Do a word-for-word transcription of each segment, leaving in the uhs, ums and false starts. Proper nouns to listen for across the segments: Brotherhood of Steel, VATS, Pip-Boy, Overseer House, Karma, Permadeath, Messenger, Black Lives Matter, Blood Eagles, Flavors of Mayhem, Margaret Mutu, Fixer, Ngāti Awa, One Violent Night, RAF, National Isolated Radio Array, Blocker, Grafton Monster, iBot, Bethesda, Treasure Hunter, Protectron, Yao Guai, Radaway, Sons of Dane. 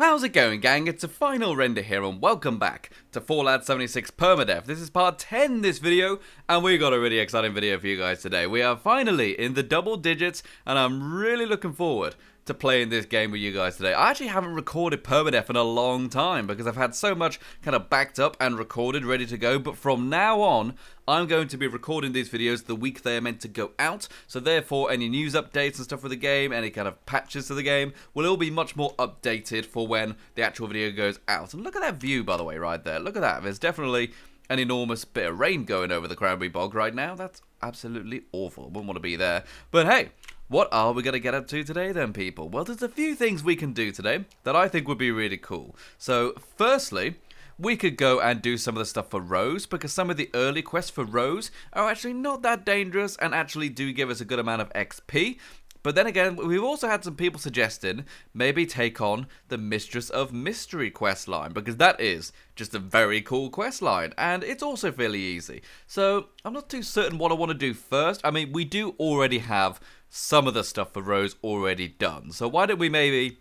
How's it going, gang? It's a Final Render here, and welcome back to Fallout seventy-six Permadeath. This is part ten in this video, and we got a really exciting video for you guys today. We are finally in the double digits, and I'm really looking forward to playing this game with you guys today. I actually haven't recorded Permadeath in a long time because I've had so much kind of backed up and recorded, ready to go, but from now on, I'm going to be recording these videos the week they are meant to go out, so therefore any news updates and stuff for the game, any kind of patches to the game, will all be much more updated for when the actual video goes out. And look at that view, by the way, right there. Look at that. There's definitely an enormous bit of rain going over the Cranberry Bog right now. That's absolutely awful. Wouldn't want to be there. But hey, what are we going to get up to today then, people? Well, there's a few things we can do today that I think would be really cool. So, firstly, we could go and do some of the stuff for Rose, because some of the early quests for Rose are actually not that dangerous and actually do give us a good amount of X P. But then again, we've also had some people suggesting maybe take on the Mistress of Mystery questline, because that is just a very cool questline, and it's also fairly easy. So, I'm not too certain what I want to do first. I mean, we do already have some of the stuff for Rose already done, so why don't we maybe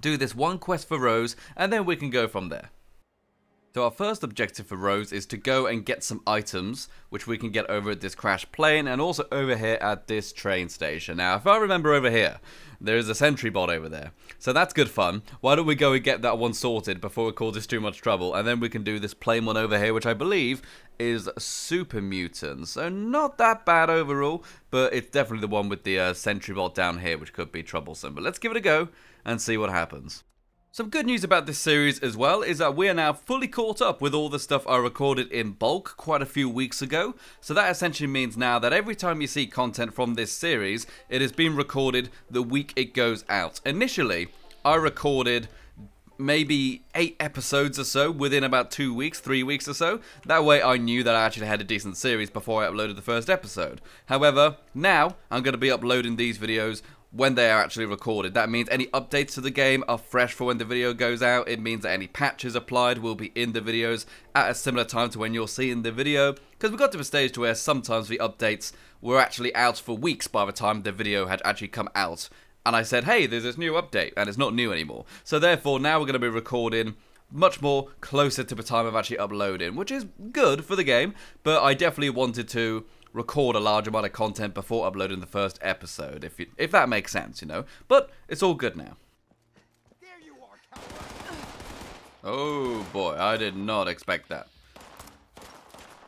do this one quest for Rose, and then we can go from there. So our first objective for Rose is to go and get some items, which we can get over at this crash plane and also over here at this train station. Now, if I remember over here, there is a sentry bot over there. So that's good fun. Why don't we go and get that one sorted before it causes too much trouble, and then we can do this plain one over here, which I believe is Super Mutant. So not that bad overall, but it's definitely the one with the uh, sentry bot down here, which could be troublesome. But let's give it a go and see what happens. Some good news about this series as well is that we are now fully caught up with all the stuff I recorded in bulk quite a few weeks ago. So that essentially means now that every time you see content from this series, it has been recorded the week it goes out. Initially, I recorded maybe eight episodes or so within about two weeks, three weeks or so. That way I knew that I actually had a decent series before I uploaded the first episode. However, now I'm going to be uploading these videos when they are actually recorded. That means any updates to the game are fresh for when the video goes out. It means that any patches applied will be in the videos at a similar time to when you're seeing the video, because we got to a stage to where sometimes the updates were actually out for weeks by the time the video had actually come out. And I said, hey, there's this new update, and it's not new anymore. So therefore, now we're going to be recording much more closer to the time of actually uploading, which is good for the game, but I definitely wanted to record a large amount of content before uploading the first episode, if you, if that makes sense, you know. But it's all good now. There you are, oh boy, I did not expect that.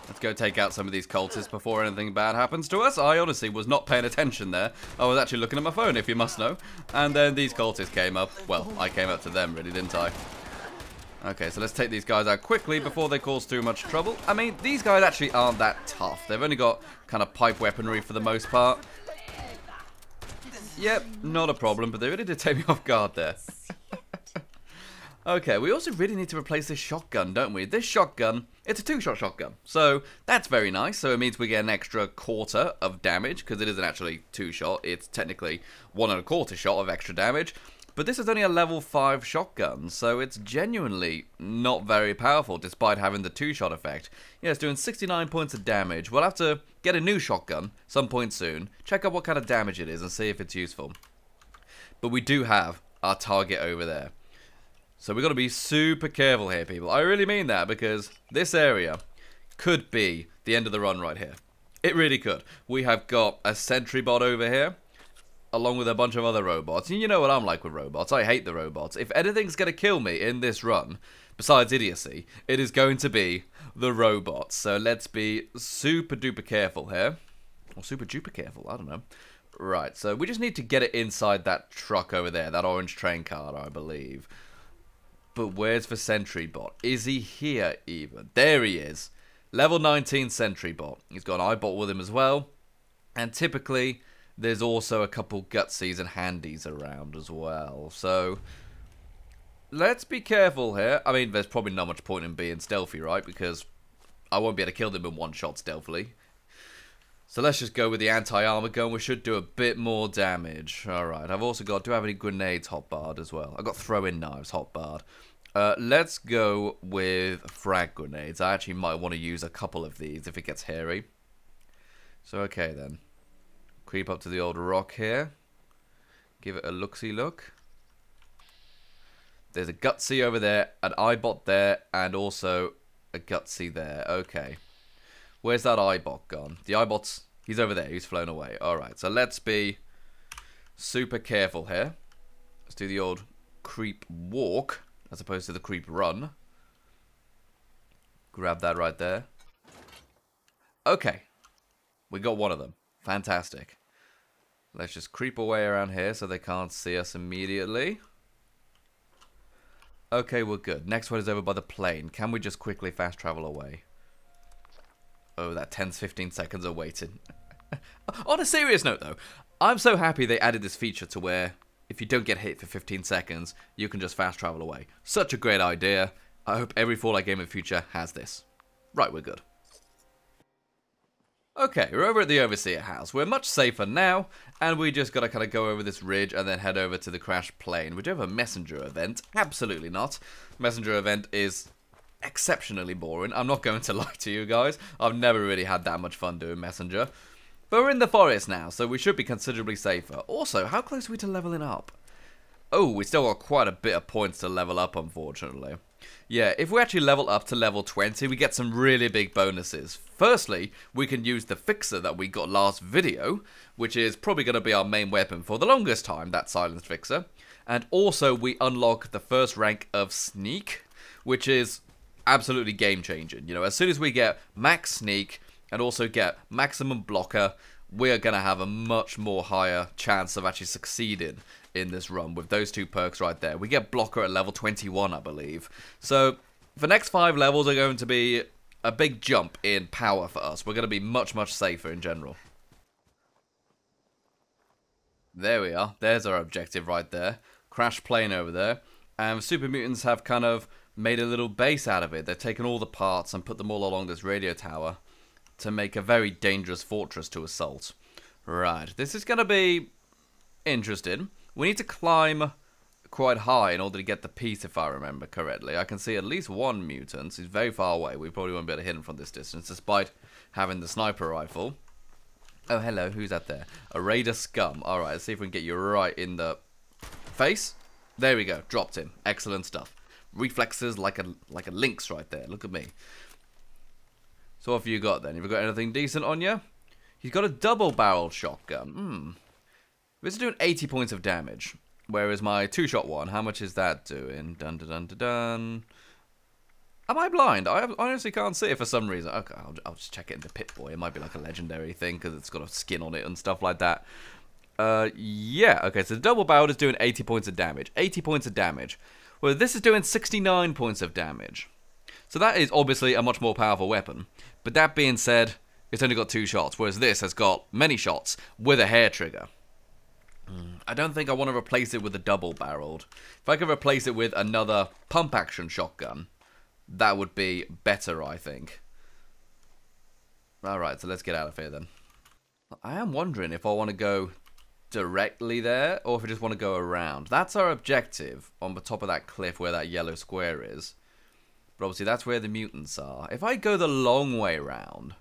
Let's go take out some of these cultists before anything bad happens to us. I honestly was not paying attention there. I was actually looking at my phone, if you must know. And then these cultists came up. Well, I came up to them, really, didn't I? Okay, so let's take these guys out quickly before they cause too much trouble. I mean, these guys actually aren't that tough. They've only got kind of pipe weaponry for the most part. Yep, not a problem, but they really did take me off guard there. Okay, we also really need to replace this shotgun, don't we? This shotgun, it's a two-shot shotgun, so that's very nice. So it means we get an extra quarter of damage, because it isn't actually two-shot. It's technically one and a quarter shot of extra damage. But this is only a level five shotgun, so it's genuinely not very powerful, despite having the two-shot effect. Yeah, it's doing sixty-nine points of damage. We'll have to get a new shotgun some point soon, check out what kind of damage it is, and see if it's useful. But we do have our target over there. So we've got to be super careful here, people. I really mean that, because this area could be the end of the run right here. It really could. We have got a sentry bot over here, along with a bunch of other robots. And you know what I'm like with robots. I hate the robots. If anything's going to kill me in this run, besides idiocy, it is going to be the robots. So let's be super duper careful here. Or super duper careful, I don't know. Right, so we just need to get it inside that truck over there, that orange train car, I believe. But where's the sentry bot? Is he here even? There he is. Level nineteen sentry bot. He's got an iBot with him as well. And typically, there's also a couple gutsies and handies around as well. So, let's be careful here. I mean, there's probably not much point in being stealthy, right? Because I won't be able to kill them in one shot stealthily. So let's just go with the anti-armor gun. We should do a bit more damage. Alright, I've also got... Do I have any grenades hotbarred as well? I've got throwing knives hotbarred. Uh, let's go with frag grenades. I actually might want to use a couple of these if it gets hairy. So, okay then. Creep up to the old rock here. Give it a look-see look. There's a Gutsy over there, an iBot there, and also a Gutsy there. Okay. Where's that iBot gone? The iBot's... He's over there. He's flown away. Alright, so let's be super careful here. Let's do the old creep walk as opposed to the creep run. Grab that right there. Okay. We got one of them. Fantastic. Let's just creep away around here so they can't see us immediately. Okay, we're good. Next one is over by the plane. Can we just quickly fast travel away? Oh, that ten to fifteen seconds of waiting. On a serious note, though, I'm so happy they added this feature to where if you don't get hit for fifteen seconds, you can just fast travel away. Such a great idea. I hope every Fallout game in the future has this. Right, we're good. Okay, we're over at the Overseer House. We're much safer now, and we just gotta kind of go over this ridge and then head over to the crash plane. Would you have a Messenger event? Absolutely not. Messenger event is exceptionally boring. I'm not going to lie to you guys. I've never really had that much fun doing Messenger. But we're in the forest now, so we should be considerably safer. Also, how close are we to leveling up? Oh, we still got quite a bit of points to level up, unfortunately. Yeah, if we actually level up to level twenty, we get some really big bonuses. Firstly, we can use the Fixer that we got last video, which is probably going to be our main weapon for the longest time, that silenced Fixer. And also, we unlock the first rank of Sneak, which is absolutely game-changing. You know, as soon as we get max Sneak and also get maximum Blocker, we're going to have a much more higher chance of actually succeeding in this run with those two perks right there. We get Blocker at level twenty-one, I believe. So the next five levels are going to be a big jump in power for us. We're going to be much, much safer in general. There we are. There's our objective right there. Crash plane over there. And Super Mutants have kind of made a little base out of it. They've taken all the parts and put them all along this radio tower to make a very dangerous fortress to assault. Right, this is going to be interesting. We need to climb quite high in order to get the piece, if I remember correctly. I can see at least one mutant. He's very far away. We probably won't be able to hit him from this distance, despite having the sniper rifle. Oh, hello. Who's that there? A raider scum. All right, let's see if we can get you right in the face. There we go. Dropped him. Excellent stuff. Reflexes like a, like a lynx right there. Look at me. So what have you got, then? Have you got anything decent on you? He's got a double-barreled shotgun. Hmm. This is doing eighty points of damage, whereas my two-shot one, how much is that doing? Dun-dun-dun-dun-dun. Am I blind? I honestly can't see it for some reason. Okay, I'll, I'll just check it into Pip-Boy. It might be like a legendary thing, because it's got a skin on it and stuff like that. Uh, yeah, okay, so the double-barreled is doing eighty points of damage. eighty points of damage. Well, this is doing sixty-nine points of damage. So that is obviously a much more powerful weapon. But that being said, it's only got two shots, whereas this has got many shots with a hair trigger. Mm. I don't think I want to replace it with a double-barreled. If I could replace it with another pump-action shotgun, that would be better, I think. Alright, so let's get out of here then. I am wondering if I want to go directly there, or if I just want to go around. That's our objective, on the top of that cliff where that yellow square is. But obviously that's where the mutants are. If I go the long way round,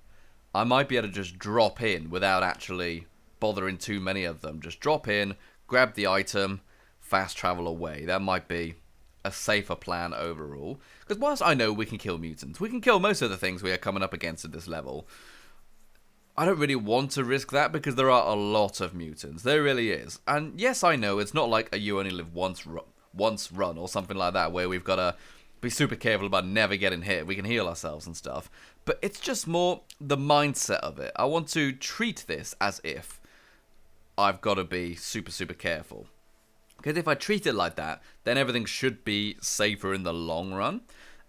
I might be able to just drop in without actually bothering too many of them. Just drop in, grab the item, fast travel away. That might be a safer plan overall. Because whilst I know we can kill mutants, we can kill most of the things we are coming up against at this level. I don't really want to risk that because there are a lot of mutants. There really is. And yes, I know it's not like a You Only Live Once run, once run or something like that where we've got a... Be super careful about never getting hit. We can heal ourselves and stuff. But it's just more the mindset of it. I want to treat this as if I've got to be super, super careful. Because if I treat it like that, then everything should be safer in the long run.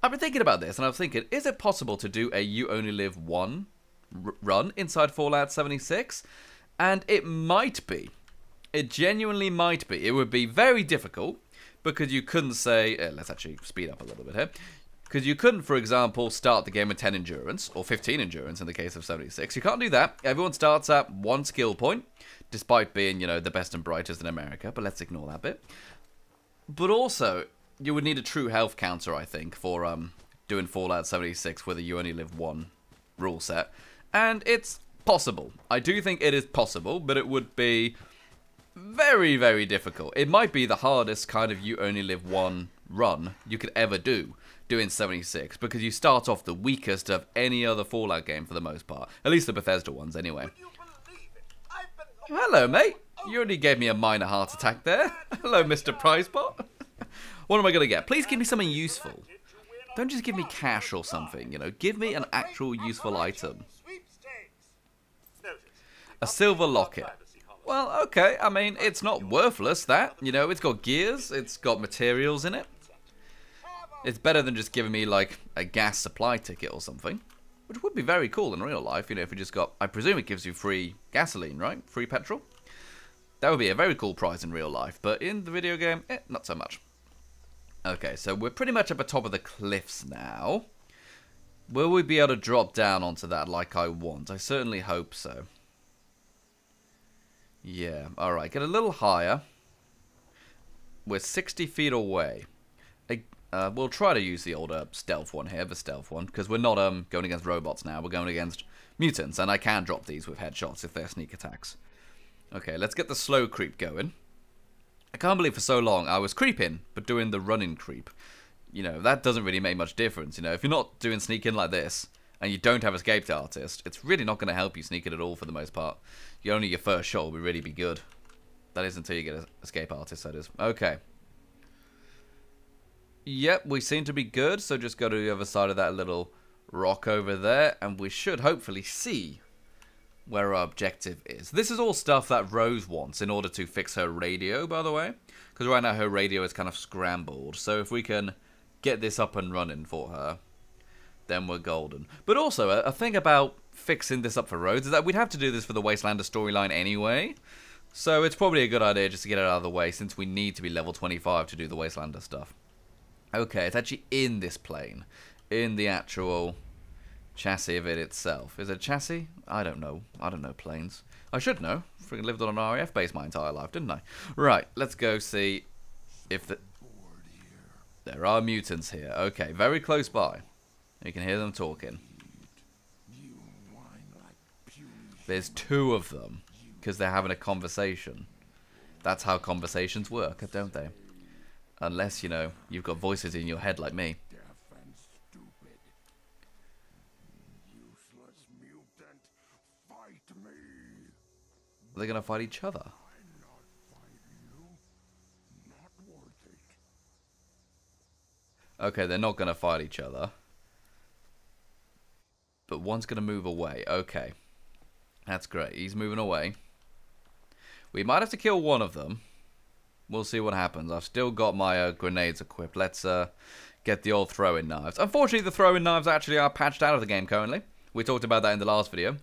I've been thinking about this, and I was thinking, is it possible to do a You Only Live One run inside Fallout seventy-six? And it might be. It genuinely might be. It would be very difficult. Because you couldn't say, eh, let's actually speed up a little bit here. Because you couldn't, for example, start the game with ten endurance, or fifteen endurance in the case of seventy-six. You can't do that. Everyone starts at one skill point, despite being, you know, the best and brightest in America. But let's ignore that bit. But also, you would need a true health counter, I think, for um doing Fallout seventy-six with a You Only Live One rule set. And it's possible. I do think it is possible, but it would be... very, very difficult. It might be the hardest kind of You Only Live One run you could ever do doing seventy-six, because you start off the weakest of any other Fallout game for the most part. At least the Bethesda ones, anyway. Hello, mate. You only gave me a minor heart attack there. Hello, Mister Prizepot. What am I going to get? Please give me something useful. Don't just give me cash or something, you know. Give me an actual useful item. A silver locket. Well, okay, I mean, it's not worthless, that. You know, it's got gears, it's got materials in it. It's better than just giving me, like, a gas supply ticket or something. Which would be very cool in real life, you know, if you just got... I presume it gives you free gasoline, right? Free petrol? That would be a very cool prize in real life, but in the video game, eh, not so much. Okay, so we're pretty much at the top of the cliffs now. Will we be able to drop down onto that like I want? I certainly hope so. Yeah, alright, get a little higher. We're sixty feet away. Uh, we'll try to use the older stealth one here, the stealth one, because we're not um, going against robots now, we're going against mutants, and I can drop these with headshots if they're sneak attacks. Okay, let's get the slow creep going. I can't believe for so long I was creeping, but doing the running creep. You know, that doesn't really make much difference, you know, if you're not doing sneaking like this, and you don't have Escaped Artist, it's really not going to help you sneak it at all for the most part. You only your first shot will be really be good. That is until you get an Escape Artist, that is. Okay. Yep, we seem to be good, so just go to the other side of that little rock over there, and we should hopefully see where our objective is. This is all stuff that Rose wants in order to fix her radio, by the way, because right now her radio is kind of scrambled, so if we can get this up and running for her, then we're golden. But also, a, a thing about fixing this up for Rose is that we'd have to do this for the Wastelander storyline anyway, so it's probably a good idea just to get it out of the way, since we need to be level twenty-five to do the Wastelander stuff. Okay, it's actually in this plane, in the actual chassis of it itself. Is it a chassis? I don't know. I don't know planes. I should know. Freaking lived on an R A F base my entire life, didn't I? Right, let's go see if the... There are mutants here. Okay, very close by. You can hear them talking. There's two of them, because they're having a conversation. That's how conversations work, don't they? Unless, you know, you've got voices in your head like me. Are they going to fight each other? Okay, they're not going to fight each other. But one's going to move away. Okay. That's great. He's moving away. We might have to kill one of them. We'll see what happens. I've still got my uh, grenades equipped. Let's uh, get the old throwing knives. Unfortunately, the throwing knives actually are patched out of the game currently. We talked about that in the last video.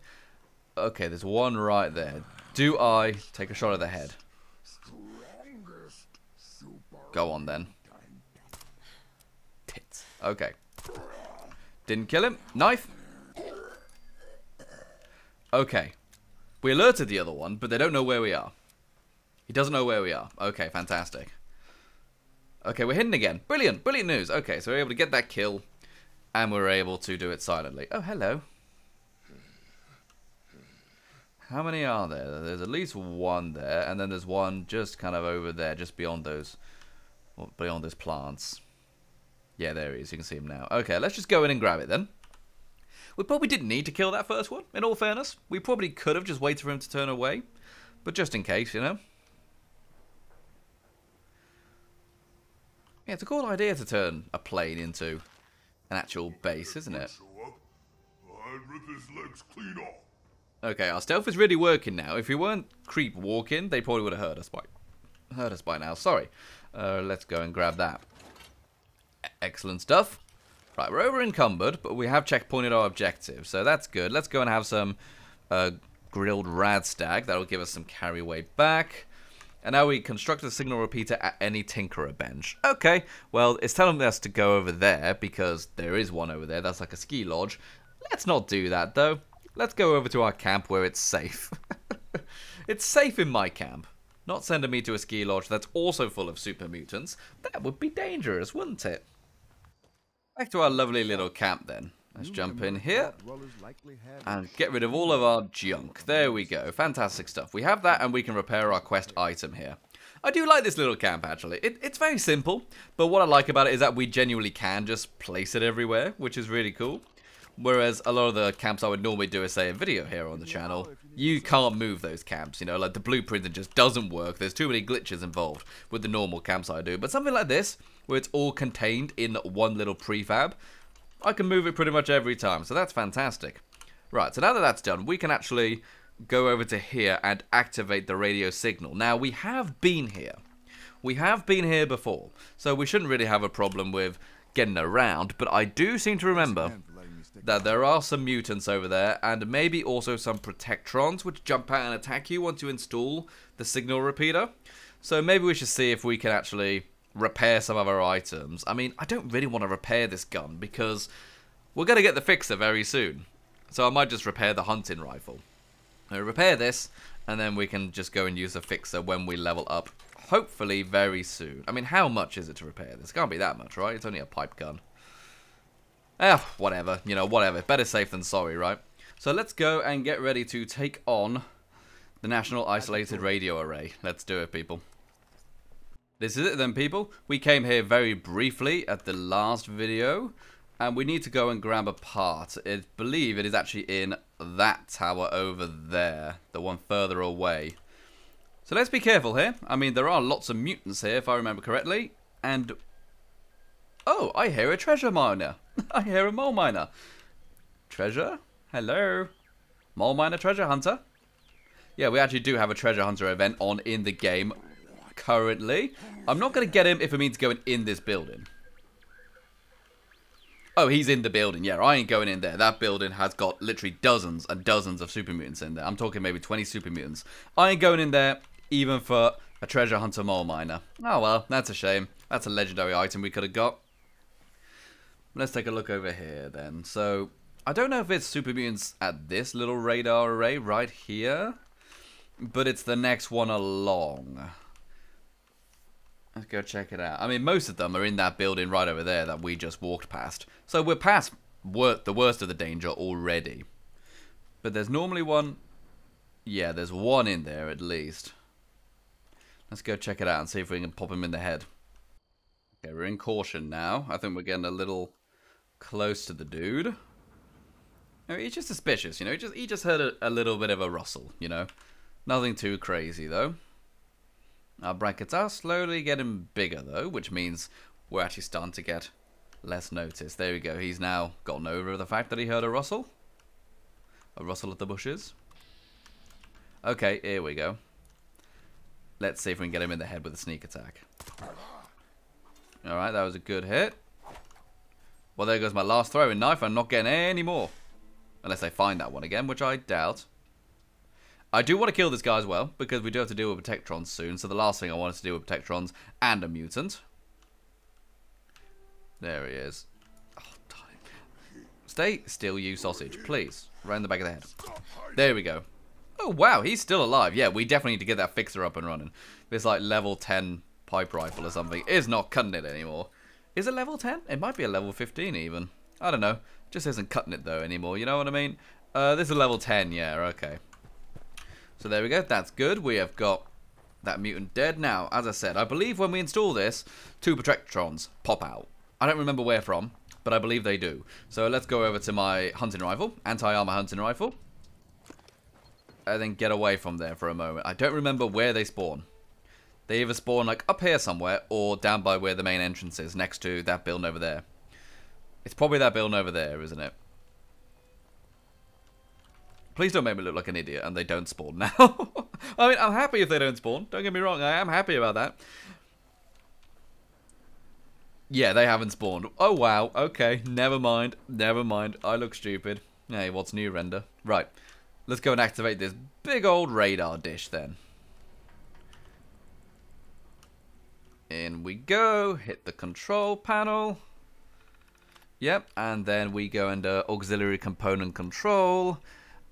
Okay, there's one right there. Do I take a shot at the head? Go on, then. Tits. Okay. Didn't kill him. Knife. Okay. We alerted the other one, but they don't know where we are. He doesn't know where we are. Okay, fantastic. Okay, we're hidden again. Brilliant, brilliant news. Okay, so we're able to get that kill, and we're able to do it silently. Oh, hello. How many are there? There's at least one there, and then there's one just kind of over there, just beyond those, well, beyond those plants. Yeah, there he is. You can see him now. Okay, let's just go in and grab it then. We probably didn't need to kill that first one, in all fairness. We probably could have just waited for him to turn away, but just in case, you know. Yeah, it's a cool idea to turn a plane into an actual base, isn't it? Okay, our stealth is really working now. If we weren't creep walking, they probably would have heard us by heard us by now. Sorry. Uh, let's go and grab that. Excellent stuff. Right, we're over encumbered, but we have checkpointed our objective, so that's good. Let's go and have some uh, grilled rad stag. That'll give us some carry way back. And now we construct a signal repeater at any tinkerer bench. Okay, well, it's telling us to go over there because there is one over there. That's like a ski lodge. Let's not do that, though. Let's go over to our camp where it's safe. It's safe in my camp. Not sending me to a ski lodge that's also full of super mutants. That would be dangerous, wouldn't it? Back to our lovely little camp, then. Let's jump in here and get rid of all of our junk. There we go. Fantastic stuff. We have that and we can repair our quest item here. I do like this little camp, actually. It, it's very simple, but what I like about it is that we genuinely can just place it everywhere, which is really cool. Whereas a lot of the camps I would normally do is, say, a video here on the channel, you can't move those camps, you know, like the blueprint, it just doesn't work. There's too many glitches involved with the normal camps I do. But something like this, where it's all contained in one little prefab, I can move it pretty much every time, so that's fantastic. Right, so now that that's done, we can actually go over to here and activate the radio signal. Now, we have been here. We have been here before, so we shouldn't really have a problem with getting around, but I do seem to remember that there are some mutants over there, and maybe also some protectrons, which jump out and attack you once you install the signal repeater. So maybe we should see if we can actually repair some of our items. I mean, I don't really want to repair this gun, because we're going to get the Fixer very soon. So I might just repair the hunting rifle. I'll repair this, and then we can just go and use the Fixer when we level up, hopefully very soon. I mean, how much is it to repair this? Can't be that much, right? It's only a pipe gun. Ah, eh, whatever, you know, whatever. Better safe than sorry, right? So let's go and get ready to take on the National Isolated Radio Array. Let's do it, people. This is it then, people. We came here very briefly at the last video, and we need to go and grab a part. I believe it is actually in that tower over there, the one further away. So let's be careful here. I mean, there are lots of mutants here, if I remember correctly, and... oh, I hear a treasure miner. I hear a mole miner. Treasure? Hello? Mole miner treasure hunter? Yeah, we actually do have a treasure hunter event on in the game currently. I'm not going to get him if it means going in this building. Oh, he's in the building. Yeah, I ain't going in there. That building has got literally dozens and dozens of super mutants in there. I'm talking maybe twenty super mutants. I ain't going in there even for a treasure hunter mole miner. Oh, well, that's a shame. That's a legendary item we could have got. Let's take a look over here then. So, I don't know if it's super mutants at this little radar array right here, but it's the next one along. Let's go check it out. I mean, most of them are in that building right over there that we just walked past. So we're past wor the worst of the danger already. But there's normally one... yeah, there's one in there at least. Let's go check it out and see if we can pop him in the head. Okay, we're in caution now. I think we're getting a little... close to the dude. No, he's just suspicious, you know. He just he just heard a, a little bit of a rustle, you know. Nothing too crazy though. Our brackets are slowly getting bigger though, which means we're actually starting to get less notice. There we go. He's now gotten over the fact that he heard a rustle. A rustle of the bushes. Okay, here we go. Let's see if we can get him in the head with a sneak attack. All right, that was a good hit. Well, there goes my last throwing knife. I'm not getting any more. Unless I find that one again, which I doubt. I do want to kill this guy as well, because we do have to deal with Protectrons soon. So the last thing I want is to deal with Protectrons and a mutant. There he is. Oh, darn it. Stay still, you sausage, please. Right in the back of the head. There we go. Oh, wow, he's still alive. Yeah, we definitely need to get that Fixer up and running. This, like, level ten pipe rifle or something is not cutting it anymore. Is it level ten? It might be a level fifteen even. I don't know. Just isn't cutting it though anymore. You know what I mean? Uh, this is level ten. Yeah, okay. So there we go. That's good. We have got that mutant dead. Now, as I said, I believe when we install this, two Protectrons pop out. I don't remember where from, but I believe they do. So let's go over to my hunting rifle, anti-armor hunting rifle. And then get away from there for a moment. I don't remember where they spawn. They either spawn like up here somewhere or down by where the main entrance is, next to that building over there. It's probably that building over there, isn't it? Please don't make me look like an idiot and they don't spawn now. I mean, I'm happy if they don't spawn. Don't get me wrong, I am happy about that. Yeah, they haven't spawned. Oh, wow. Okay, never mind. Never mind. I look stupid. Hey, what's new, Render? Right. Let's go and activate this big old radar dish then. In we go, hit the control panel. Yep, and then we go under auxiliary component control.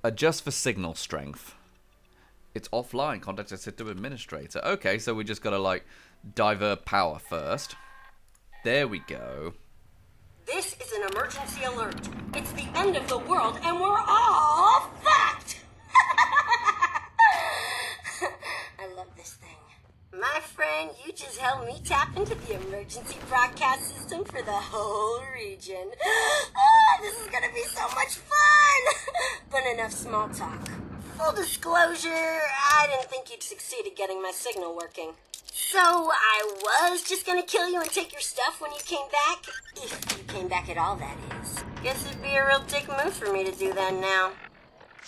Adjust for signal strength. It's offline, contact a system administrator. Okay, so we just gotta like divert power first. There we go. This is an emergency alert. It's the end of the world and we're all fucked. I love this thing. My friend, you just helped me tap into the emergency broadcast system for the whole region. Ah, this is gonna be so much fun! But enough small talk. Full disclosure, I didn't think you'd succeed at getting my signal working. So I was just gonna kill you and take your stuff when you came back, if you came back at all, that is. Guess it'd be a real dick move for me to do that now.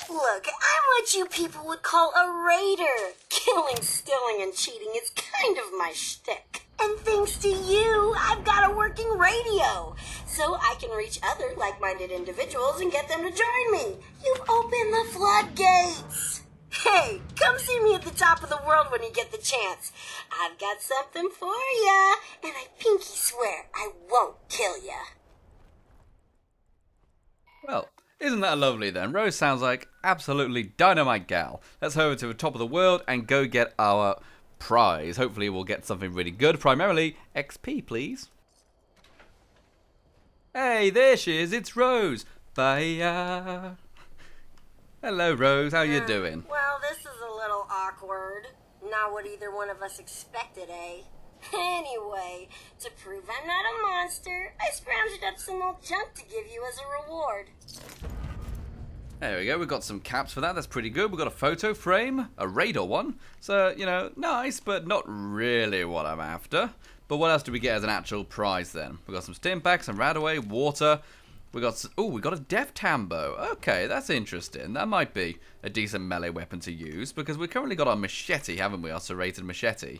Look, I'm what you people would call a raider. Killing, stealing, and cheating is kind of my shtick. And thanks to you, I've got a working radio, so I can reach other like-minded individuals and get them to join me. You've opened the floodgates. Hey, come see me at the top of the world when you get the chance. I've got something for ya, and I pinky swear I won't kill ya. Well, isn't that lovely then? Rose sounds like absolutely dynamite gal. Let's head over to the top of the world and go get our prize. Hopefully we'll get something really good, primarily X P, please. Hey, there she is, it's Rose. Bye. Hello, Rose, how you doing? Well, this is a little awkward. Not what either one of us expected, eh? Anyway, to prove I'm not a monster, I scrounged up some old junk to give you as a reward. There we go, we've got some caps for that, that's pretty good. We've got a photo frame, a radar one. So, you know, nice, but not really what I'm after. But what else do we get as an actual prize then? We've got some stimpacks, some Radaway, water. We got, oh, we got a Death Tambo. Okay, that's interesting. That might be a decent melee weapon to use because we've currently got our machete, haven't we? Our serrated machete.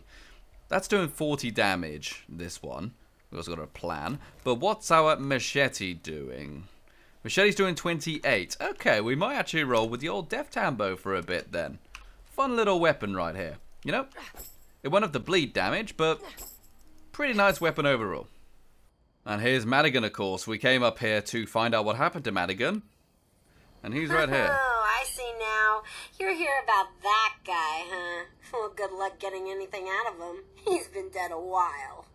That's doing forty damage, this one. We've also got a plan. But what's our machete doing? Machete's doing twenty-eight. Okay, we might actually roll with the old Death Tambo for a bit then. Fun little weapon right here. You know, it went up the bleed damage, but pretty nice weapon overall. And here's Madigan, of course. We came up here to find out what happened to Madigan. And he's right here. Oh, I see now. You're here about that guy, huh? Well, good luck getting anything out of him. He's been dead a while.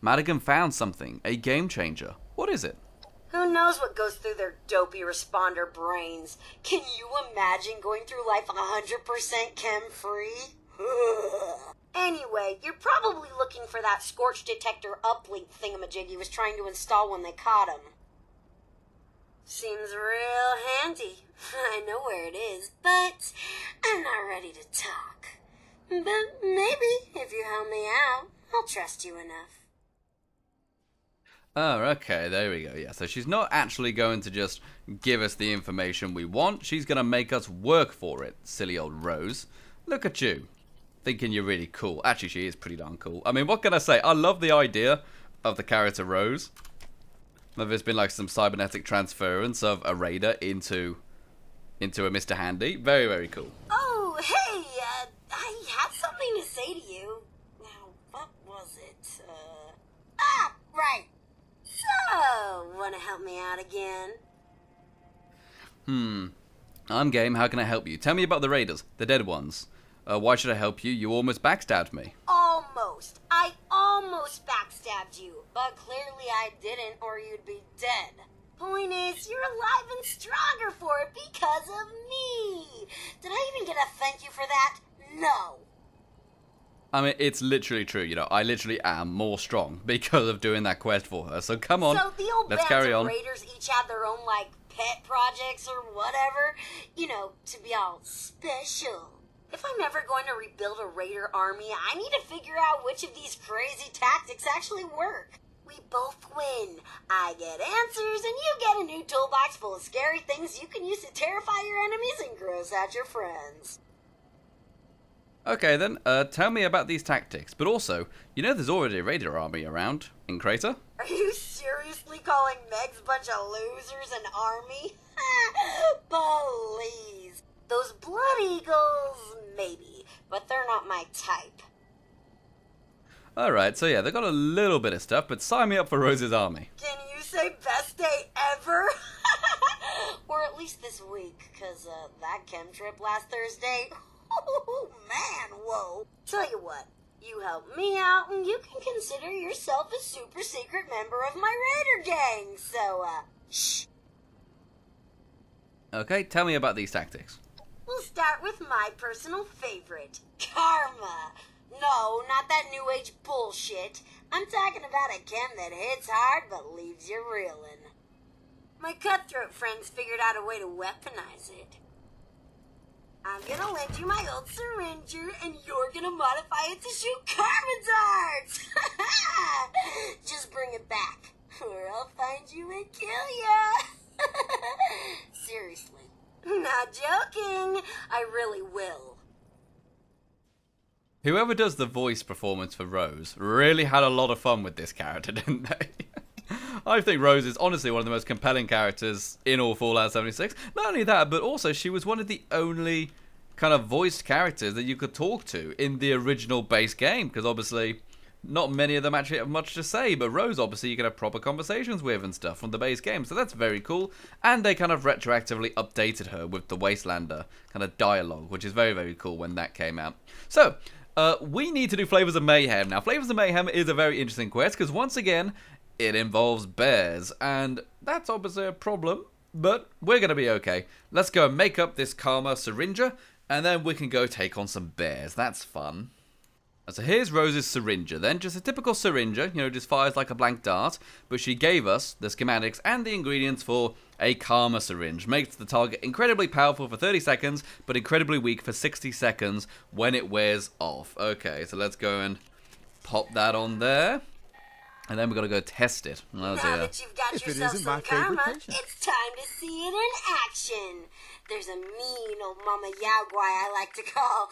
Madigan found something. A game changer. What is it? Who knows what goes through their dopey responder brains? Can you imagine going through life one hundred percent chem-free? Anyway, you're probably looking for that scorch detector uplink thingamajig he was trying to install when they caught him. Seems real handy. I know where it is, but I'm not ready to talk. But maybe if you help me out, I'll trust you enough. Oh, okay, there we go. Yeah, so she's not actually going to just give us the information we want. She's going to make us work for it, silly old Rose. Look at you. Thinking you're really cool. Actually, she is pretty darn cool. I mean, what can I say? I love the idea of the character Rose. There's been like some cybernetic transference of a raider into into a Mister Handy. Very, very cool. Oh, hey, uh, I have something to say to you. Now, what was it? Uh... Ah, right. So, wanna help me out again? Hmm. I'm game. How can I help you? Tell me about the raiders, the dead ones. Uh, why should I help you? You almost backstabbed me. Almost. I almost backstabbed you, but clearly I didn't or you'd be dead. Point is, you're alive and stronger for it because of me. Did I even get a thank you for that? No. I mean, it's literally true, you know. I literally am more strong because of doing that quest for her. So come on, so the old let's carry on. Raiders each have their own, like, pet projects or whatever, you know, to be all special. If I'm ever going to rebuild a raider army, I need to figure out which of these crazy tactics actually work. We both win. I get answers, and you get a new toolbox full of scary things you can use to terrify your enemies and gross out your friends. Okay then, uh, tell me about these tactics, but also, you know there's already a raider army around in Crater? Are you seriously calling Meg's bunch of losers an army? Please. Those Blood Eagles, maybe, but they're not my type. Alright, so yeah, they got a little bit of stuff, but sign me up for Rose's army. Can you say best day ever? Or at least this week, because uh, that chem trip last Thursday, oh man, whoa. Tell you what, you help me out and you can consider yourself a super secret member of my raider gang, so uh, shh. Okay, tell me about these tactics. We'll start with my personal favorite, Karma. No, not that new age bullshit. I'm talking about a chem that hits hard but leaves you reeling. My cutthroat friends figured out a way to weaponize it. I'm gonna lend you my old syringer, and you're gonna modify it to shoot Karma darts! Just bring it back, or I'll find you and kill ya! Seriously. Not joking, I really will. Whoever does the voice performance for Rose really had a lot of fun with this character, didn't they? I think Rose is honestly one of the most compelling characters in all Fallout seventy-six. Not only that, but also she was one of the only kind of voiced characters that you could talk to in the original base game, because obviously not many of them actually have much to say, but Rose obviously you can have proper conversations with and stuff from the base game, so that's very cool. And they kind of retroactively updated her with the Wastelander kind of dialogue, which is very, very cool when that came out. So uh, we need to do Flavors of Mayhem. Now, Flavors of Mayhem is a very interesting quest, because once again, it involves bears, and that's obviously a problem, but we're going to be okay. Let's go and make up this Karma syringer, and then we can go take on some bears. That's fun. So here's Rose's syringer then, just a typical syringer, you know, just fires like a blank dart, but she gave us the schematics and the ingredients for a Karma syringe. Makes the target incredibly powerful for thirty seconds, but incredibly weak for sixty seconds when it wears off. Okay, so let's go and pop that on there. And then we're going to go test it. Now that you've got if yourself some Karma, it's time to see it in action. There's a mean old Mama Yao Guai I like to call.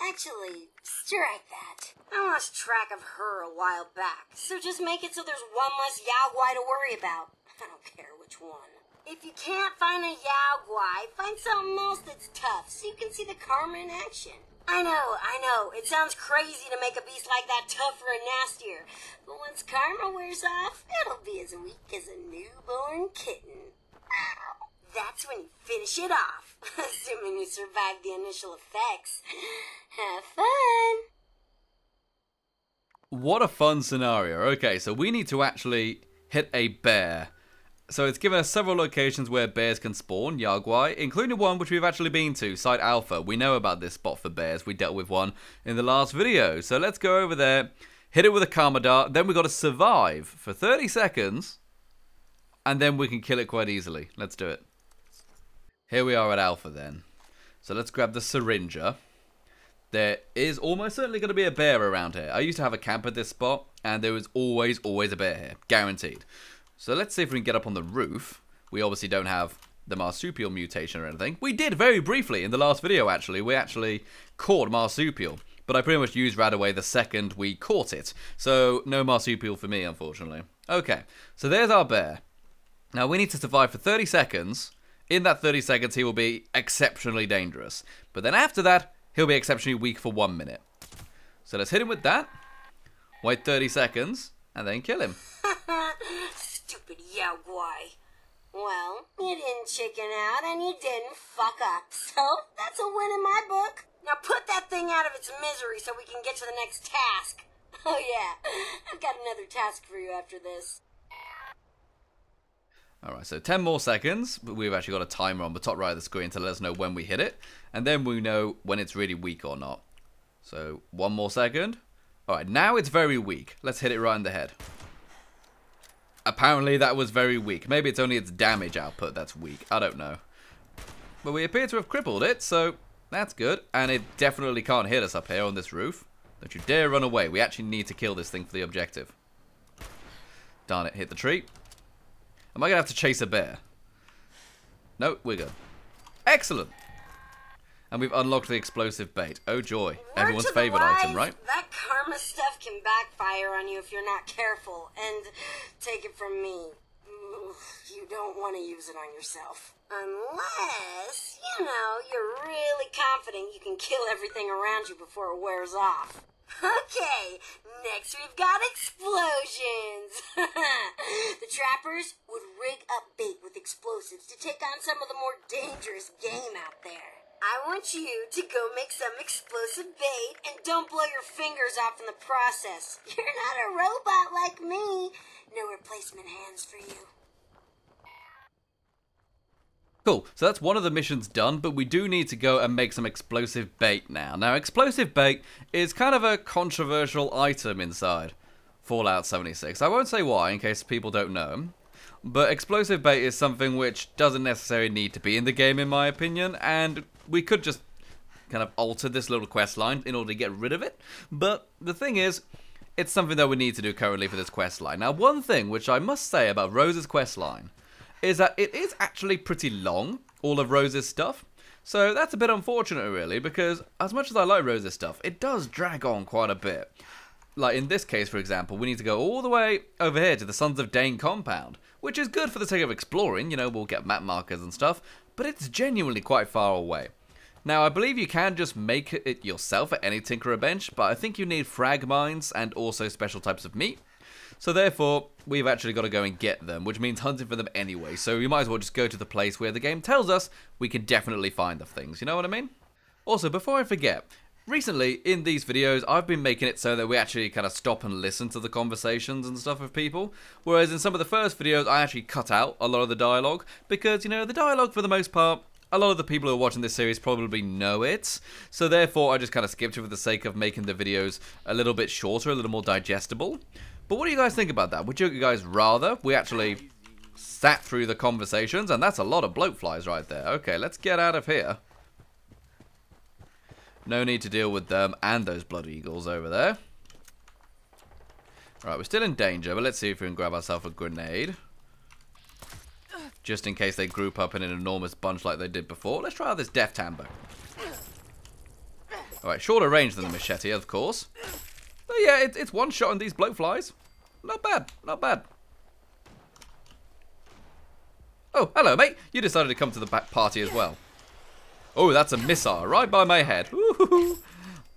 Actually, strike that. I lost track of her a while back, so just make it so there's one less Yao Guai to worry about. I don't care which one. If you can't find a Yao Guai, find something else that's tough so you can see the Karma in action. I know, I know, it sounds crazy to make a beast like that tougher and nastier, but once Karma wears off, it'll be as weak as a newborn kitten. Ow. That's when you finish it off, assuming you survive the initial effects. Have fun! What a fun scenario. Okay, so we need to actually hit a bear. So it's given us several locations where bears can spawn, Yao Guai, including one which we've actually been to, Site Alpha. We know about this spot for bears. We dealt with one in the last video. So let's go over there, hit it with a Karma dart, then we've got to survive for thirty seconds, and then we can kill it quite easily. Let's do it. Here we are at Alpha then. So let's grab the syringer. There is almost certainly going to be a bear around here. I used to have a camp at this spot, and there was always, always a bear here, guaranteed. So let's see if we can get up on the roof. We obviously don't have the marsupial mutation or anything. We did very briefly in the last video, actually. We actually caught marsupial, but I pretty much used Radaway the second we caught it. So no marsupial for me, unfortunately. Okay, so there's our bear. Now we need to survive for thirty seconds. In that thirty seconds, he will be exceptionally dangerous. But then after that, he'll be exceptionally weak for one minute. So let's hit him with that. Wait thirty seconds, and then kill him. Stupid Yao Guai. Well, you didn't chicken out and you didn't fuck up, so that's a win in my book. Now put that thing out of its misery so we can get to the next task. Oh yeah, I've got another task for you after this. Alright, so ten more seconds, but we've actually got a timer on the top right of the screen to let us know when we hit it, and then we know when it's really weak or not. So, one more second. Alright, now it's very weak. Let's hit it right in the head. Apparently that was very weak. Maybe it's only its damage output that's weak. I don't know. But we appear to have crippled it, so that's good. And it definitely can't hit us up here on this roof. Don't you dare run away. We actually need to kill this thing for the objective. Darn it, hit the tree. Am I going to have to chase a bear? No, we're good. Excellent. And we've unlocked the explosive bait. Oh joy, Word everyone's favorite wise, item, right? That Karma stuff can backfire on you if you're not careful, and take it from me, you don't want to use it on yourself. Unless, you know, you're really confident you can kill everything around you before it wears off. Okay, next we've got explosions. The trappers would rig up bait with explosives to take on some of the more dangerous game out there. I want you to go make some explosive bait and don't blow your fingers off in the process. You're not a robot like me. No replacement hands for you. Cool, so that's one of the missions done, but we do need to go and make some explosive bait now. Now, explosive bait is kind of a controversial item inside Fallout seventy-six. I won't say why, in case people don't know. But explosive bait is something which doesn't necessarily need to be in the game, in my opinion, and we could just kind of alter this little quest line in order to get rid of it. But the thing is, it's something that we need to do currently for this quest line. Now, one thing which I must say about Rose's quest line is that it is actually pretty long, all of Rose's stuff. So that's a bit unfortunate, really, because as much as I like Rose's stuff, it does drag on quite a bit. Like in this case, for example, we need to go all the way over here to the Sons of Dane compound, which is good for the sake of exploring, you know, we'll get map markers and stuff, but it's genuinely quite far away. Now, I believe you can just make it yourself at any Tinkerer bench, but I think you need frag mines and also special types of meat. So therefore, we've actually got to go and get them, which means hunting for them anyway. So we might as well just go to the place where the game tells us we can definitely find the things, you know what I mean? Also, before I forget, recently in these videos, I've been making it so that we actually kind of stop and listen to the conversations and stuff of people. Whereas in some of the first videos, I actually cut out a lot of the dialogue because, you know, the dialogue for the most part, a lot of the people who are watching this series probably know it, so therefore I just kind of skipped it for the sake of making the videos a little bit shorter, a little more digestible. But what do you guys think about that? Would you guys rather we actually sat through the conversations? And that's a lot of bloatflies right there. Okay, let's get out of here. No need to deal with them and those blood eagles over there. Alright, we're still in danger, but let's see if we can grab ourselves a grenade. Just in case they group up in an enormous bunch like they did before. Let's try out this death tambo. Alright, shorter range than the machete, of course. But yeah, it, it's one shot on these blowflies. Not bad, not bad. Oh, hello, mate. You decided to come to the back party as well. Oh, that's a missile right by my head. Woo-hoo-hoo.